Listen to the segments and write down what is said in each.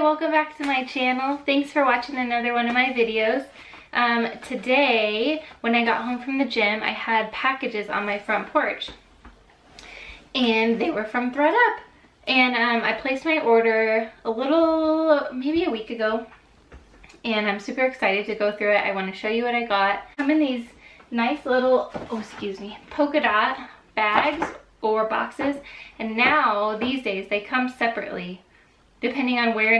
Hi, welcome back to my channel. Thanks for watching another one of my videos. Today, when I got home from the gym, I had packages on my front porch. And they were from ThredUP. And I placed my order maybe a week ago. And I'm super excited to go through it. I want to show you what I got. Come in these nice little, polka dot bags or boxes. And now, these days, they come separately, depending on where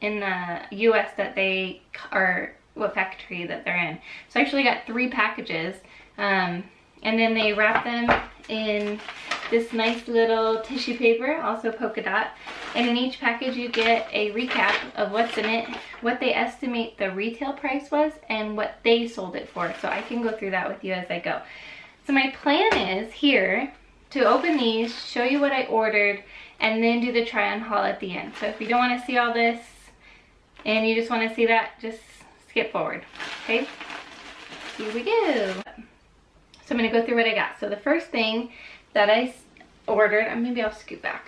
in the U.S. that they are, what factory that they're in. So I actually got 3 packages. And then they wrap them in this nice little tissue paper, also polka dot. And in each package you get a recap of what's in it, what they estimate the retail price was, and what they sold it for. So I can go through that with you as I go. So my plan is here to open these, show you what I ordered, and then do the try on haul at the end. So if you don't want to see all this and you just want to see that, just skip forward, okay? Here we go. So I'm going to go through what I got. So the first thing that I ordered, maybe I'll scoot back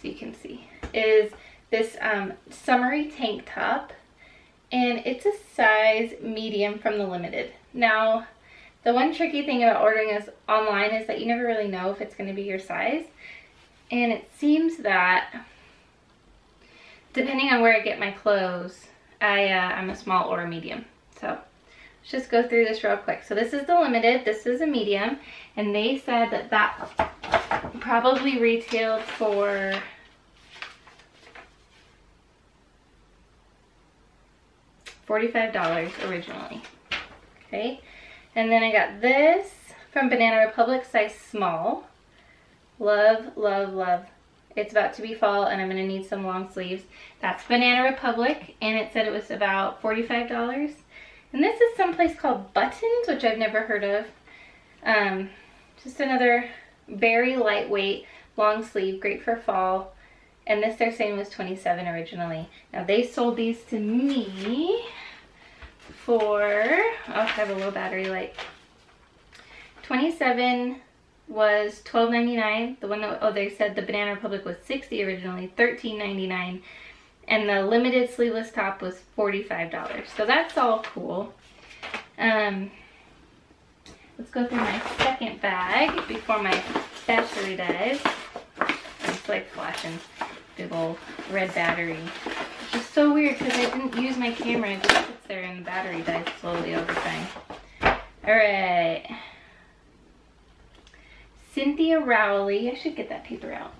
so you can see, is this summery tank top. And it's a size medium from The Limited. Now, the one tricky thing about ordering is online is that you never really know if it's going to be your size. And it seems that, depending on where I get my clothes, I'm a small or a medium. So let's just go through this real quick. So this is The Limited, this is a medium, and they said that that probably retailed for $45 originally, okay? And then I got this from Banana Republic, size small. Love, love, love. It's about to be fall and I'm going to need some long sleeves. That's Banana Republic, and it said it was about $45. And this is someplace called Buttons, which I've never heard of. Just another very lightweight long sleeve, great for fall. And this, they're saying, was $27 originally. Now they sold these to me for, I have a low battery light. $27 was $12.99. The one that, they said the Banana Republic was $60 originally, $13.99, and the Limited sleeveless top was $45. So that's all cool. Let's go through my second bag before my battery dies. It's like flashing big old red battery, which is so weird because I didn't use my camera. It just sits there and the battery dies slowly over time. All right. Cynthia Rowley. I should get that paper out.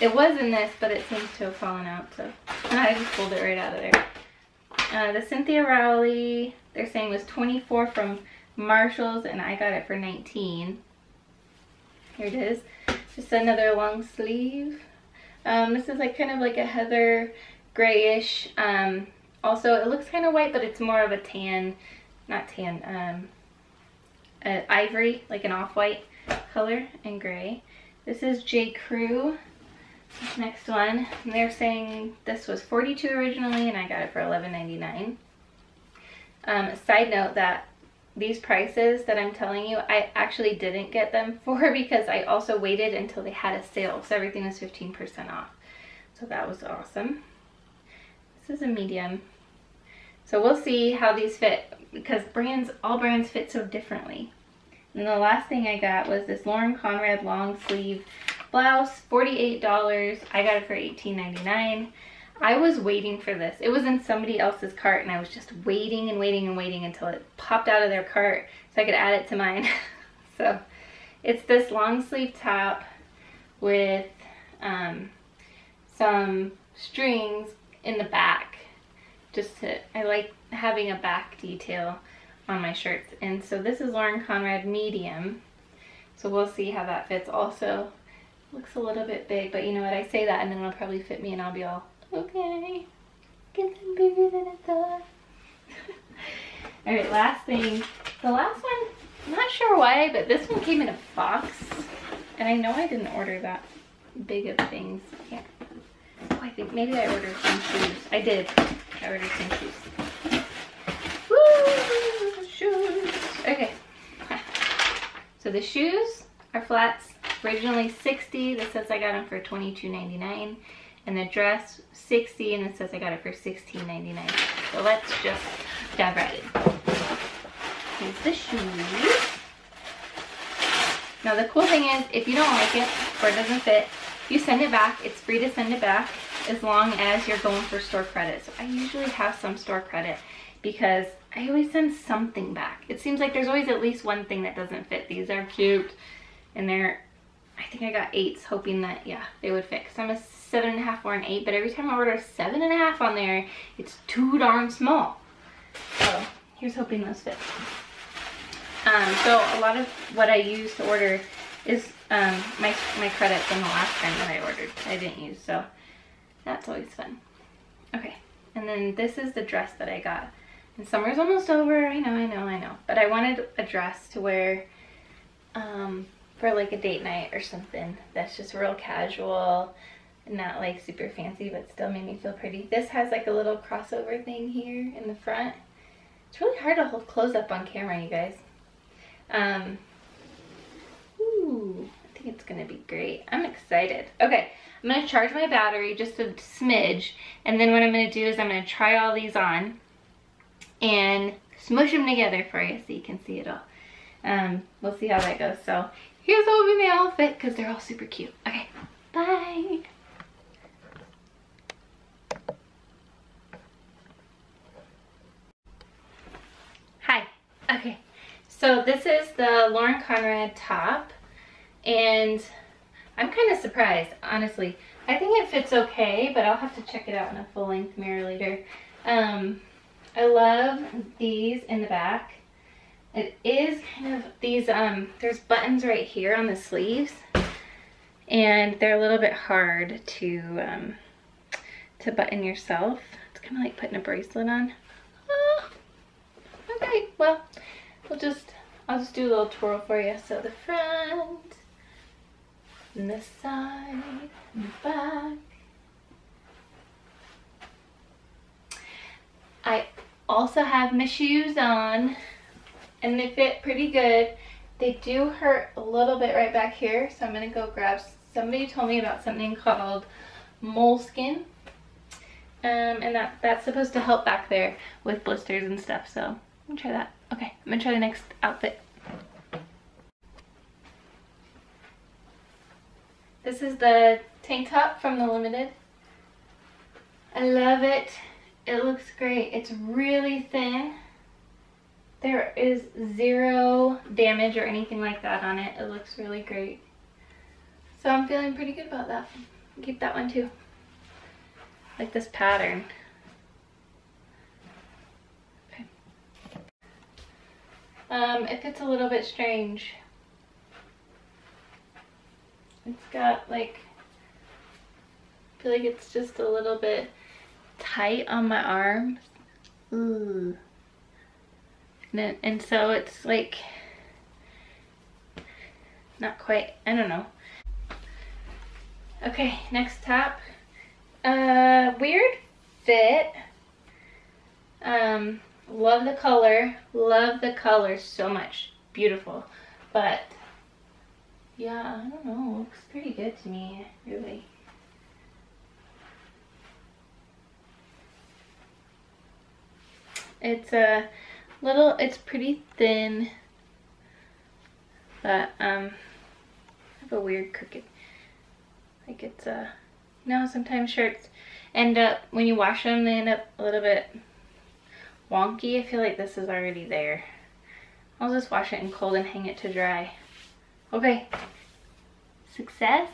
It was in this, but it seems to have fallen out, so I just pulled it right out of there. The Cynthia Rowley, they're saying, was $24 from Marshalls, and I got it for $19. Here it is. Just another long sleeve. This is like kind of like a heather grayish. Also, it looks kind of white, but it's more of a tan. Not tan, ivory, like an off-white color, and gray. This is J. Crew, this next one. And they're saying this was $42 originally, and I got it for $11.99. Side note that these prices that I'm telling you, I actually didn't get them for because I also waited until they had a sale, so everything was 15% off. So that was awesome. This is a medium. So we'll see how these fit, because all brands fit so differently. And the last thing I got was this Lauren Conrad long sleeve blouse, $48. I got it for $18.99. I was waiting for this. It was in somebody else's cart, and I was just waiting and waiting and waiting until it popped out of their cart so I could add it to mine. So it's this long sleeve top with some strings in the back. I like having a back detail on my shirts. And so this is Lauren Conrad medium. So we'll see how that fits. Also, looks a little bit big, but you know what? I say that and then it'll probably fit me and I'll be all, okay, get them bigger than I thought. All right, last thing. The last one, I'm not sure why, but this one came in a box. And I know I didn't order that big of things. Yeah. Oh, I think maybe I ordered some shoes. I did. I ordered some shoes. Woo! Shoes! Okay. So the shoes are flats. originally $60. This says I got them for $22.99. And the dress, $60, and it says I got it for $16.99. So let's just dive right in. Here's the shoes. Now the cool thing is, if you don't like it or it doesn't fit, you send it back. It's free to send it back as long as you're going for store credit. So I usually have some store credit because I always send something back. It seems like there's always at least one thing that doesn't fit. These are cute, and they're, I think I got 8s, hoping that, yeah, they would fit. Because I'm a 7.5 or an 8, but every time I order 7.5 on there, it's too darn small. So here's hoping those fit. So a lot of what I use to order is my credit from the last time that I ordered. I didn't use, so that's always fun. Okay, and then this is the dress that I got. And summer's almost over. I know. But I wanted a dress to wear, for like a date night or something that's just real casual, not like super fancy, but still made me feel pretty. This has like a little crossover thing here in the front. It's really hard to hold clothes up on camera, you guys. Ooh, I think it's gonna be great. I'm excited. Okay, I'm gonna charge my battery just a smidge, and then what I'm gonna do is I'm gonna try all these on and smush them together for you so you can see it all. We'll see how that goes. So here's hoping they all fit because they're all super cute. Okay, bye. Hi. Okay, so this is the Lauren Conrad top, and I'm kind of surprised, honestly. I think it fits okay, but I'll have to check it out in a full-length mirror later. I love these in the back. It is kind of these, there's buttons right here on the sleeves, and they're a little bit hard to button yourself. It's kind of like putting a bracelet on. Oh, okay, well, I'll just do a little twirl for you. So the front, and the side, and the back. I also have my shoes on, and they fit pretty good. They do hurt a little bit right back here, so I'm gonna go grab, somebody told me about something called moleskin, and that's supposed to help back there with blisters and stuff, so I'm gonna try that. Okay, I'm gonna try the next outfit. This is the tank top from The Limited. I love it. It looks great. It's really thin. There is zero damage or anything like that on it. It looks really great. So I'm feeling pretty good about that. I'll keep that one too. I like this pattern. Okay. It fits a little bit strange. It's got like, I feel like it's just a little bit tight on my arms. Ooh. And so it's like not quite, I don't know. Okay, next top. Weird fit. Love the color. Love the color so much. Beautiful. But yeah, I don't know. Looks pretty good to me, really. It's a little, it's pretty thin, but I have a weird crooked, like it's you know, sometimes shirts end up, when you wash them, they end up a little bit wonky. I feel like this is already there. I'll just wash it in cold and hang it to dry. Okay, success.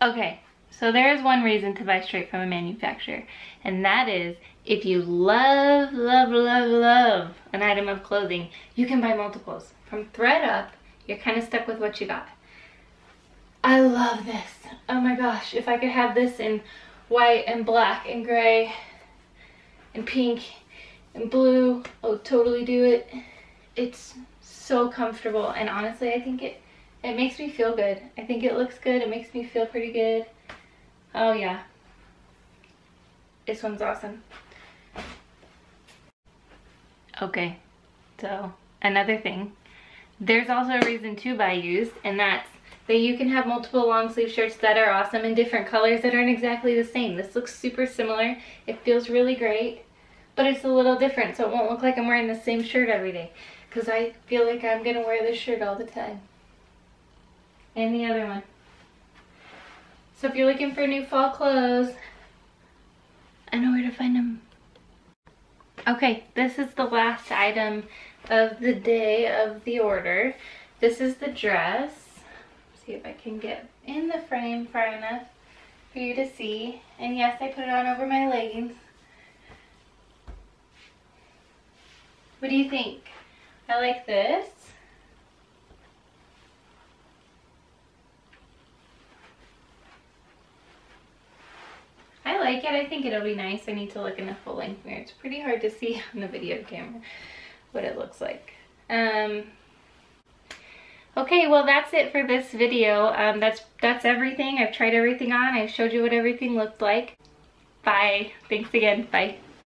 Okay, so there is one reason to buy straight from a manufacturer, and that is if you love, love, love, love an item of clothing, you can buy multiples. From ThredUp, you're kind of stuck with what you got. I love this. Oh my gosh, if I could have this in white and black and gray and pink and blue, I would totally do it. It's so comfortable, and honestly, I think it makes me feel good. I think it looks good. It makes me feel pretty good. Oh yeah, this one's awesome. Okay, so another thing, There's also a reason to buy used, and that's that you can have multiple long sleeve shirts that are awesome in different colors that aren't exactly the same. This looks super similar. It feels really great, but it's a little different, so it won't look like I'm wearing the same shirt every day, because I feel like I'm gonna wear this shirt all the time. And the other one. So if you're looking for new fall clothes, I know where to find them. Okay, this is the last item of the day of the order. This is the dress. See if I can get in the frame far enough for you to see. And yes, I put it on over my leggings. What do you think? I like this. I like it. I think it'll be nice. I need to look in a full length mirror. It's pretty hard to see on the video camera what it looks like. Okay, well that's it for this video. That's everything. I've tried everything on. I showed you what everything looked like. Bye. Thanks again. Bye.